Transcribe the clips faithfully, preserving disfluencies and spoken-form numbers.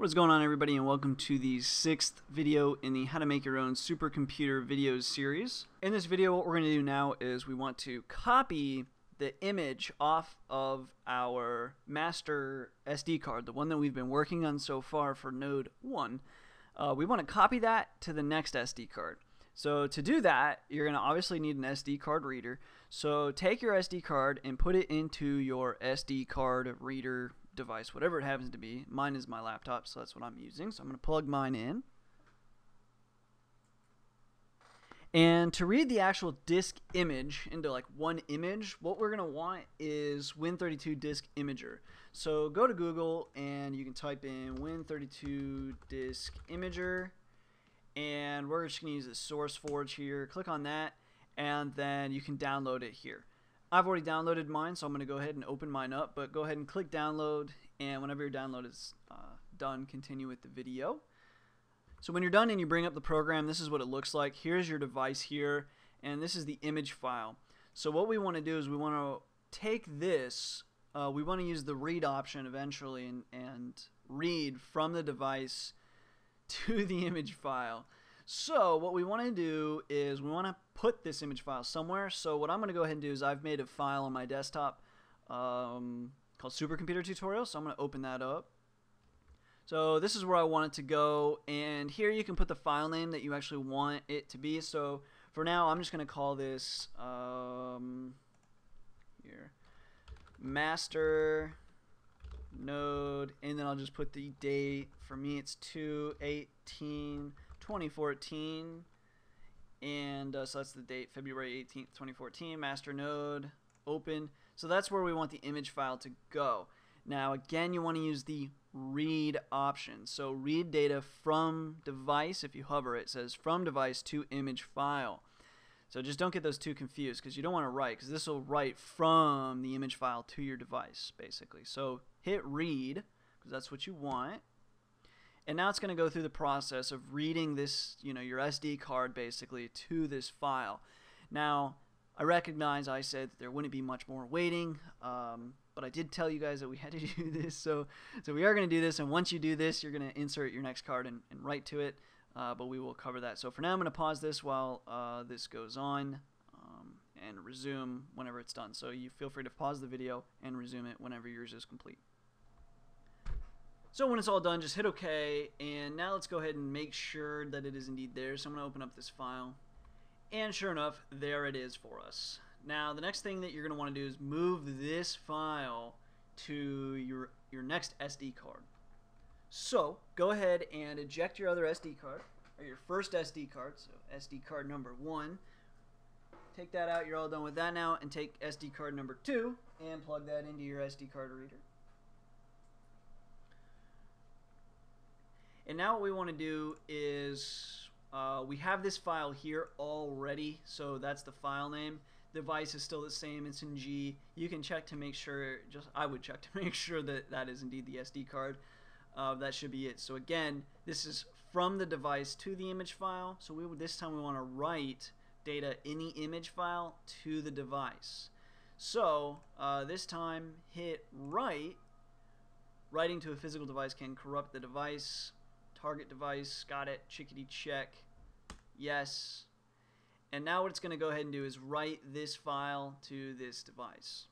What is going on, everybody, and welcome to the sixth video in the How to Make Your Own Supercomputer Videos series. In this video, what we're going to do now is we want to copy the image off of our master S D card, the one that we've been working on so far for node one. Uh, we want to copy that to the next S D card. So to do that, you're going to obviously need an S D card reader. So take your S D card and put it into your S D card reader device, whatever it happens to be. Mine is my laptop, so that's what I'm using. So I'm going to plug mine in. And to read the actual disk image into like one image, what we're going to want is Win thirty-two Disk Imager. So go to Google and you can type in Win thirty-two Disk Imager. And we're just going to use the SourceForge here. Click on that, and then you can download it here. I've already downloaded mine, so I'm going to go ahead and open mine up, but go ahead and click download, and whenever your download is uh, done, continue with the video. So when you're done and you bring up the program, this is what it looks like. Here's your device here, and this is the image file. So what we want to do is we want to take this, uh, we want to use the read option eventually and, and read from the device to the image file. So what we want to do is we want to put this image file somewhere. So what I'm going to go ahead and do is I've made a file on my desktop um, called Supercomputer Tutorial. So I'm going to open that up. So this is where I want it to go. And here you can put the file name that you actually want it to be. So for now, I'm just going to call this um, here master node. And then I'll just put the date. For me, it's two eighteen twenty fourteen, and uh, so that's the date, February eighteenth twenty fourteen, master node, open. So that's where we want the image file to go. Now again, you want to use the read option. So read data from device. If you hover, it says from device to image file. So just don't get those two confused, because you don't want to write, because this will write from the image file to your device basically. So hit read, because that's what you want. And now it's going to go through the process of reading this, you know, your S D card basically to this file. Now, I recognize I said that there wouldn't be much more waiting, um, but I did tell you guys that we had to do this. So, so we are going to do this, and once you do this, you're going to insert your next card and, and write to it, uh, but we will cover that. So for now, I'm going to pause this while uh, this goes on um, and resume whenever it's done. So you feel free to pause the video and resume it whenever yours is complete. So when it's all done, just hit OK, and now let's go ahead and make sure that it is indeed there. So I'm going to open up this file, and sure enough, there it is for us. Now the next thing that you're going to want to do is move this file to your, your next S D card. So go ahead and eject your other S D card, or your first S D card, so S D card number one. Take that out, you're all done with that now, and take S D card number two and plug that into your S D card reader. And now what we want to do is uh, we have this file here already, so that's the file name. Device is still the same, it's in G. You can check to make sure, just I would check to make sure that that is indeed the S D card. Uh, that should be it. So again, this is from the device to the image file. So we would, this time we want to write data in the image file to the device. So uh, this time hit write. Writing to a physical device can corrupt the device. Target device, got it, chickadee check, yes. And now what it's going to go ahead and do is write this file to this device.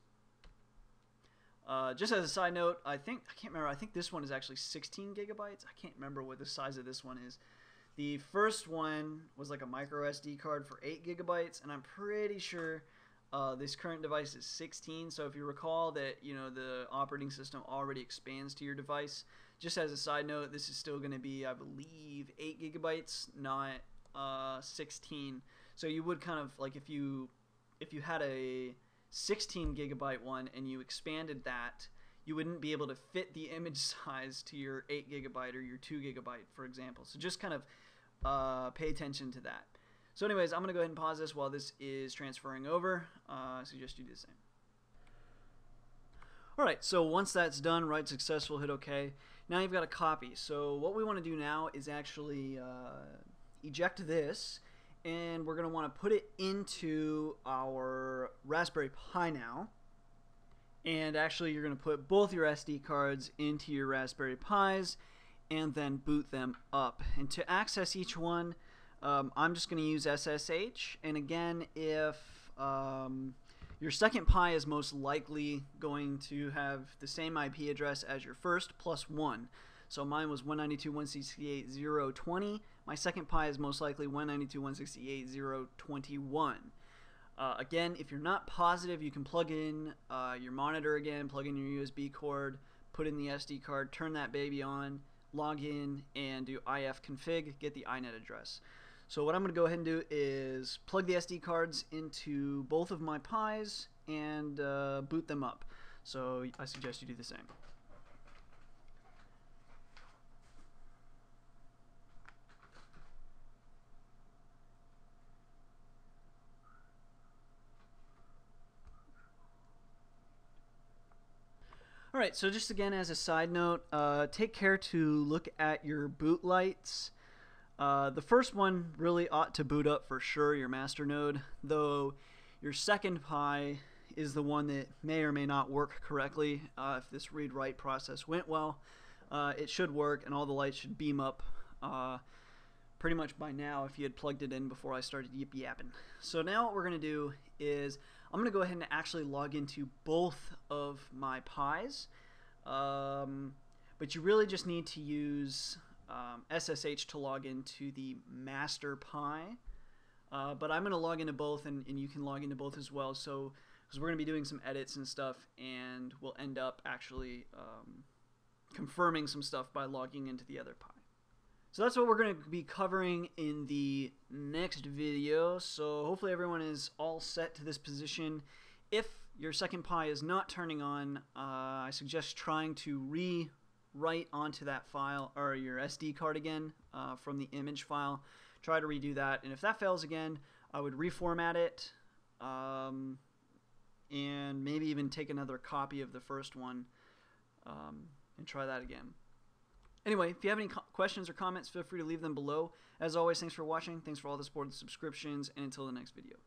Uh, just as a side note, I think, I can't remember, I think this one is actually sixteen gigabytes. I can't remember what the size of this one is. The first one was like a micro S D card for eight gigabytes, and I'm pretty sure uh, this current device is sixteen. So if you recall that, you know, the operating system already expands to your device. Just as a side note, this is still going to be, I believe, eight gigabytes, not uh, sixteen. So you would kind of, like, if you if you had a sixteen gigabyte one and you expanded that, you wouldn't be able to fit the image size to your eight gigabyte or your two gigabyte, for example. So just kind of uh, pay attention to that. So anyways, I'm going to go ahead and pause this while this is transferring over. Uh, I suggest you do the same. Alright, so once that's done, write successful, hit OK. Now you've got a copy. So what we want to do now is actually uh, eject this, and we're going to want to put it into our Raspberry Pi now. And actually you're going to put both your S D cards into your Raspberry Pis, and then boot them up. And to access each one, um, I'm just going to use S S H. And again, if um, your second Pi is most likely going to have the same I P address as your first, plus one. So mine was one ninety-two dot one sixty-eight dot zero dot twenty. My second Pi is most likely one ninety-two dot one sixty-eight dot zero dot twenty-one. Uh, again, if you're not positive, you can plug in uh, your monitor again, plug in your U S B cord, put in the S D card, turn that baby on, log in, and do ifconfig, get the I net address. So what I'm going to go ahead and do is plug the S D cards into both of my Pis and uh, boot them up. So I suggest you do the same. Alright, so just again as a side note, uh, take care to look at your boot lights. Uh, the first one really ought to boot up for sure, your master node, though your second Pi is the one that may or may not work correctly. Uh, if this read-write process went well, uh, it should work and all the lights should beam up uh, pretty much by now if you had plugged it in before I started yip-yapping. So now what we're going to do is I'm going to go ahead and actually log into both of my Pis, um, but you really just need to use um, S S H to log into the master Pi, uh, but I'm going to log into both, and, and you can log into both as well, so because we're going to be doing some edits and stuff, and we'll end up actually um, confirming some stuff by logging into the other Pi. So that's what we're going to be covering in the next video. So hopefully everyone is all set to this position. If your second Pi is not turning on, uh, I suggest trying to rewrite onto that file or your S D card again uh, from the image file. Try to redo that, and if that fails again, I would reformat it um, and maybe even take another copy of the first one um, and try that again. Anyway, if you have any questions or comments, feel free to leave them below. As always, thanks for watching, thanks for all the support and subscriptions, and until the next video.